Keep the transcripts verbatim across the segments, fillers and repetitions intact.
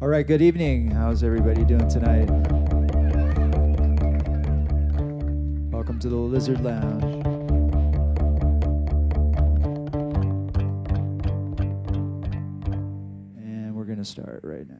All right, good evening. How's everybody doing tonight? Welcome to the Lizard Lounge. And we're going to start right now.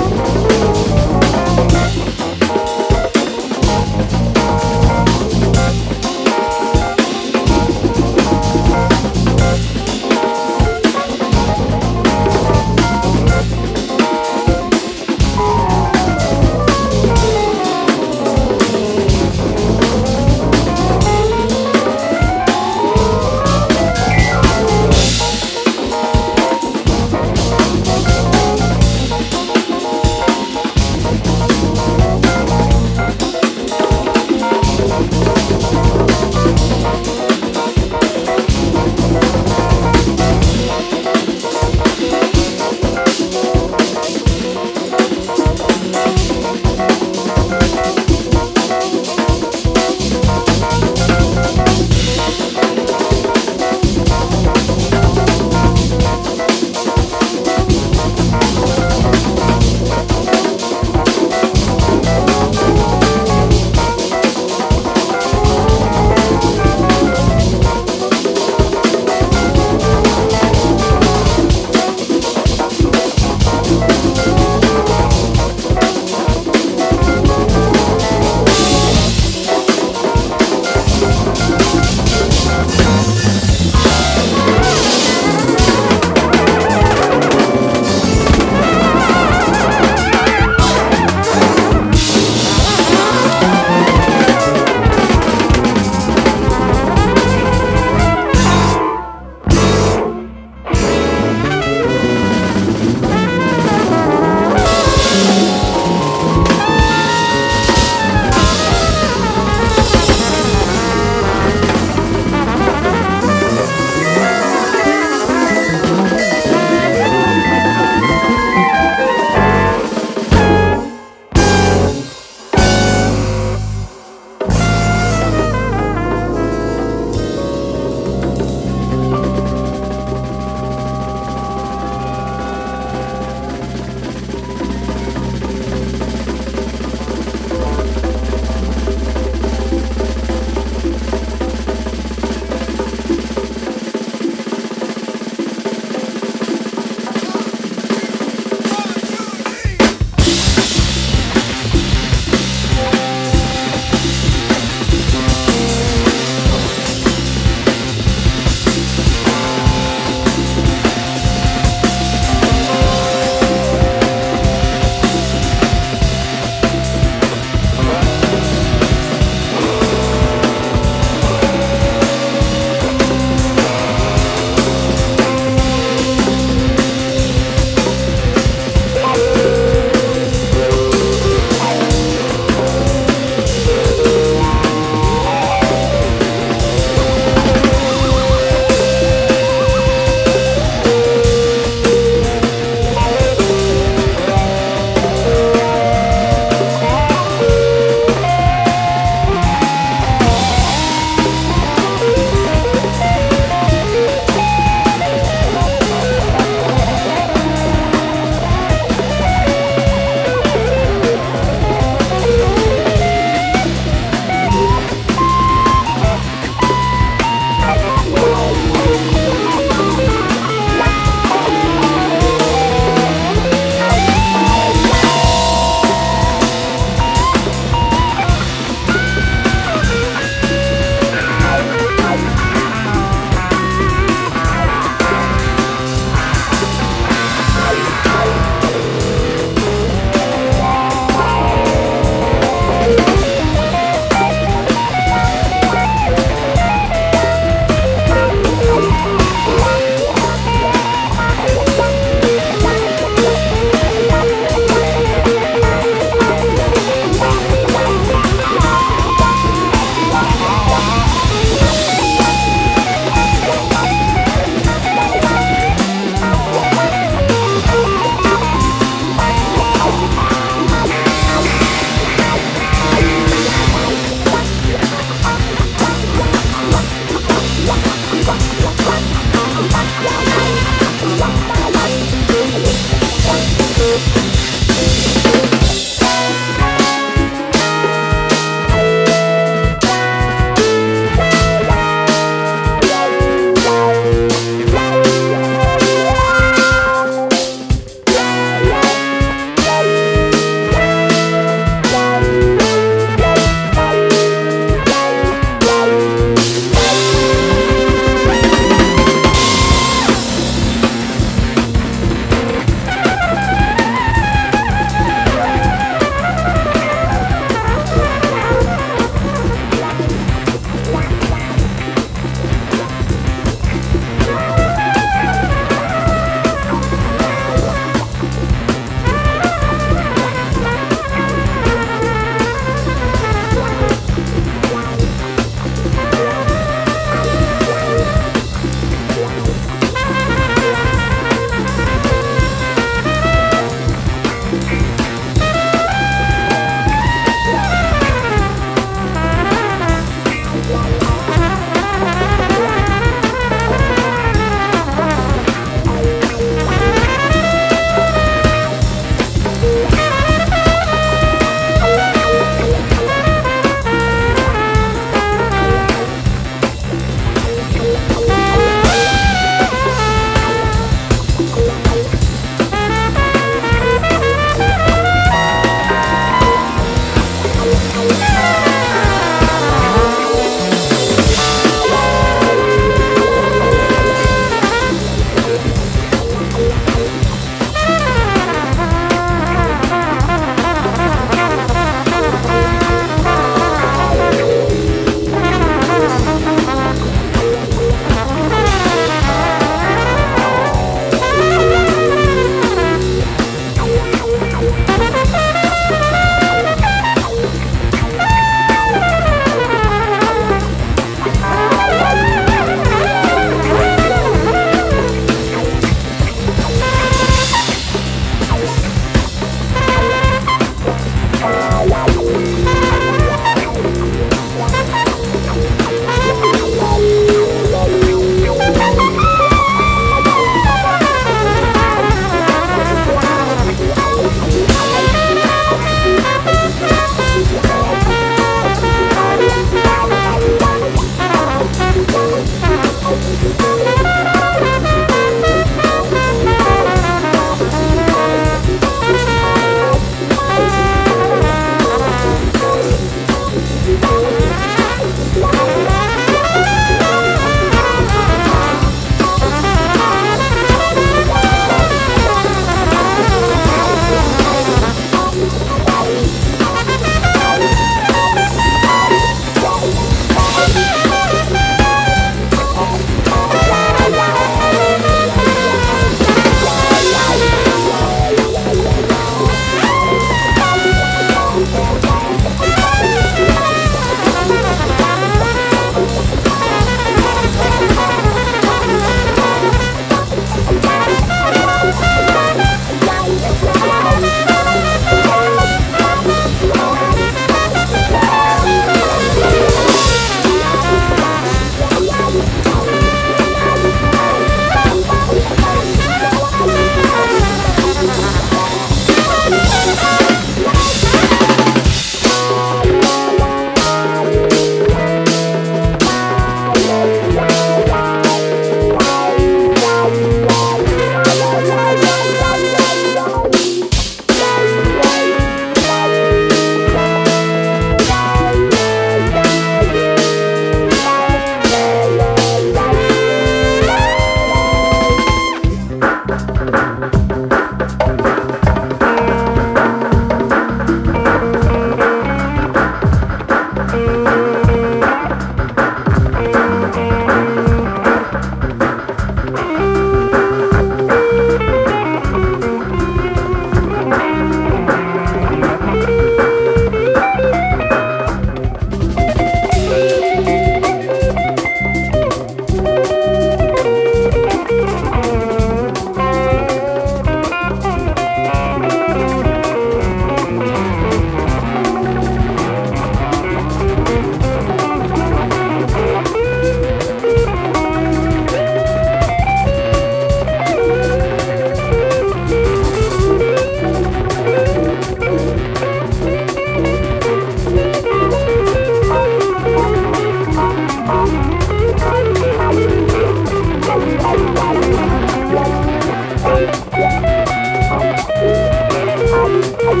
Thank you.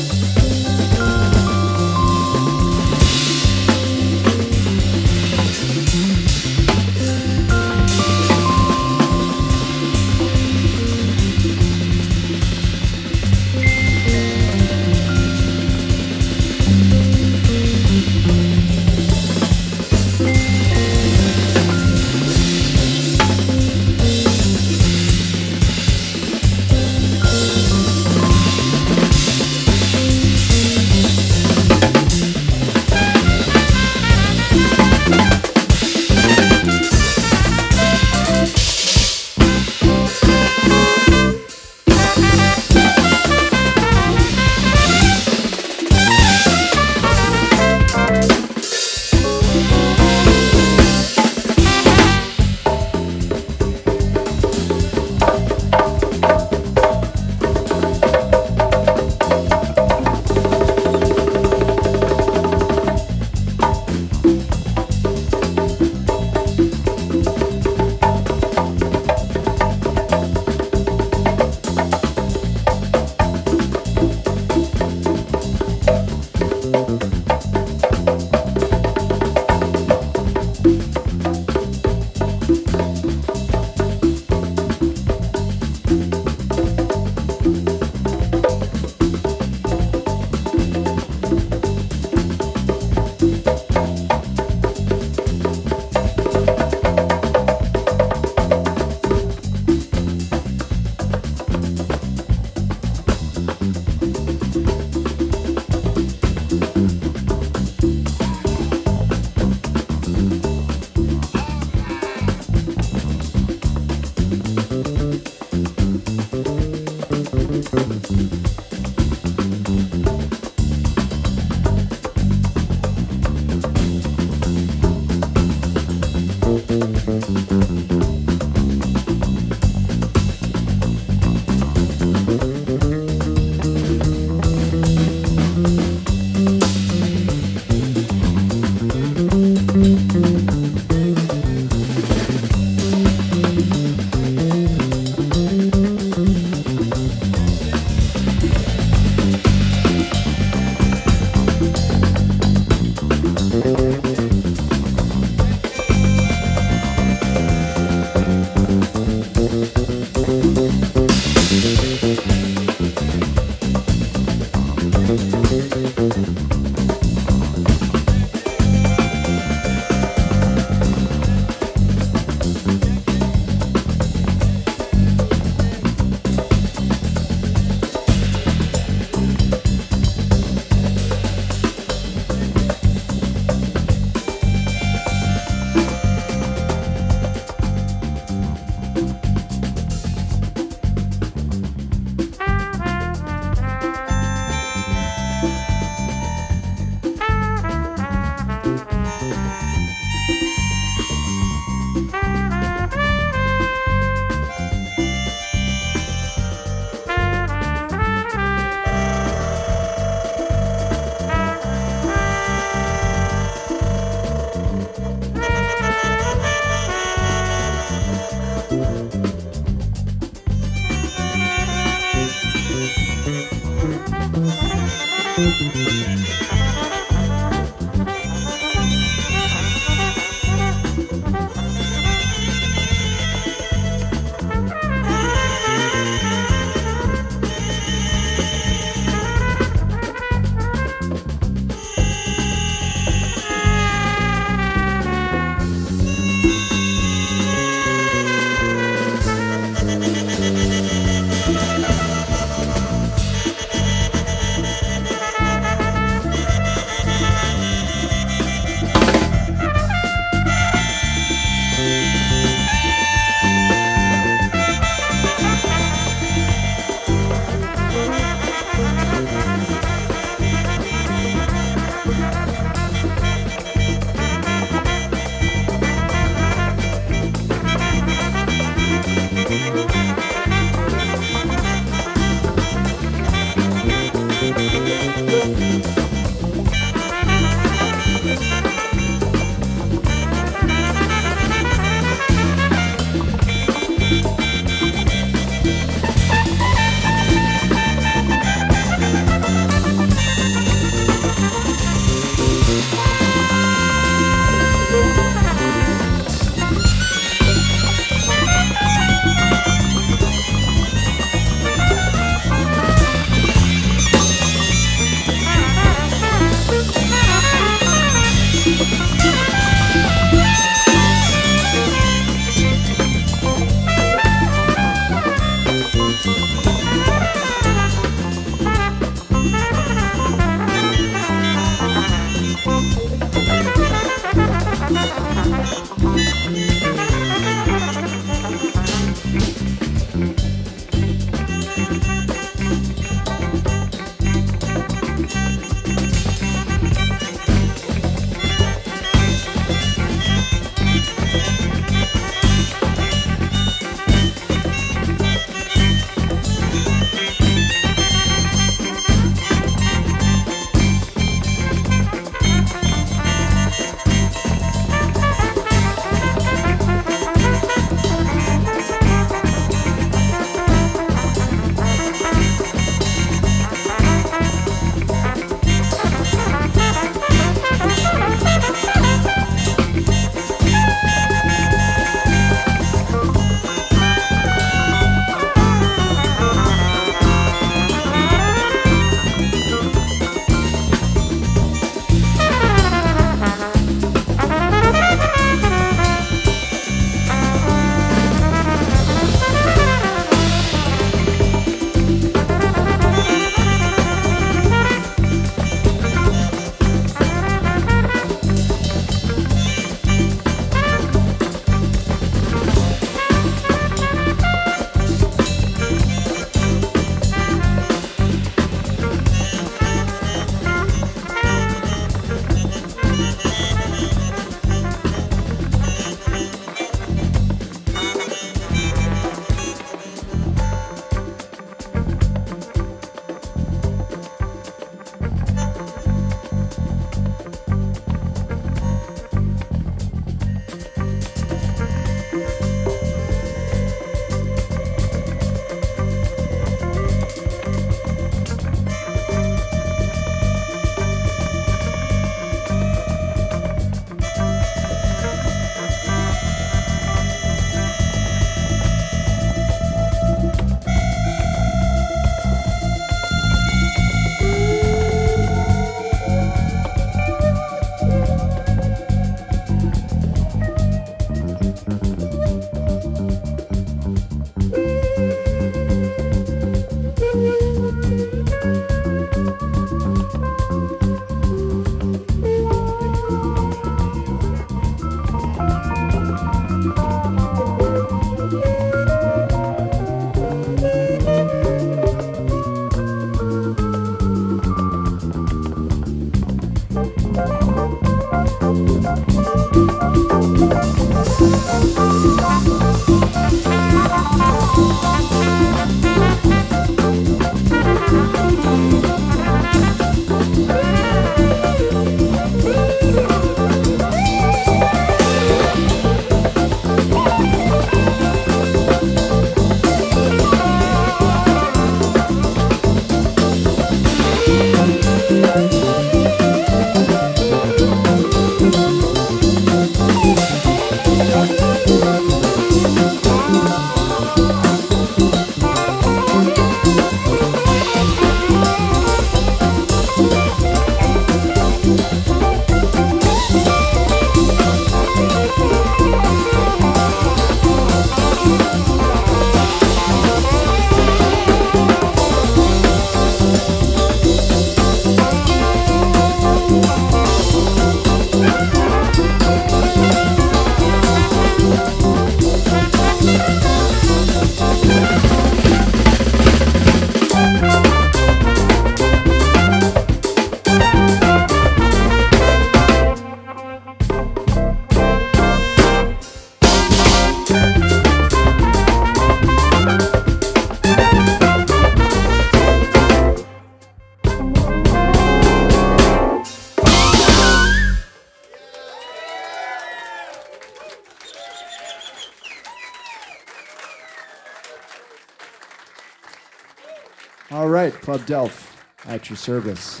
All right, Club d'Elf, at your service.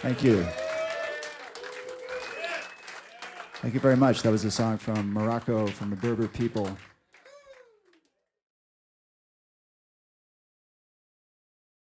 Thank you. Thank you very much. That was a song from Morocco, from the Berber people.